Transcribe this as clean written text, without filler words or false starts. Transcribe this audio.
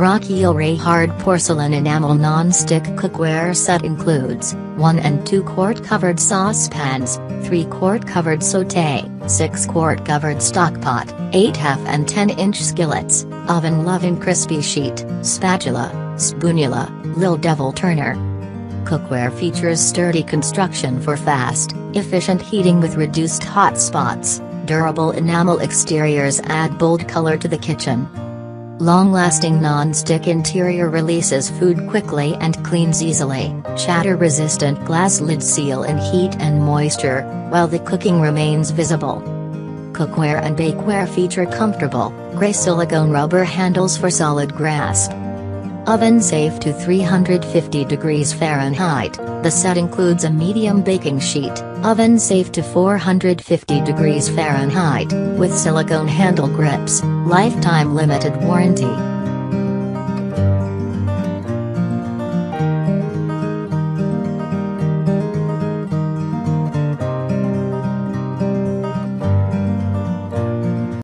Rachael Ray hard porcelain enamel non-stick cookware set includes 1 and 2 quart covered saucepans, 3 quart covered sauté, 6 quart covered stock pot, 8 half- and 10-inch skillets, oven loving crispy sheet, spatula, spoonula, Lil Devil Turner. Cookware features sturdy construction for fast, efficient heating with reduced hot spots. Durable enamel exteriors add bold color to the kitchen. Long-lasting non-stick interior releases food quickly and cleans easily. Shatter-resistant glass lids seal in heat and moisture, while the cooking remains visible. Cookware and bakeware feature comfortable, gray silicone rubber handles for solid grasp. Oven safe to 350 degrees Fahrenheit. The set includes a medium baking sheet, oven safe to 450 degrees Fahrenheit, with silicone handle grips, lifetime limited warranty.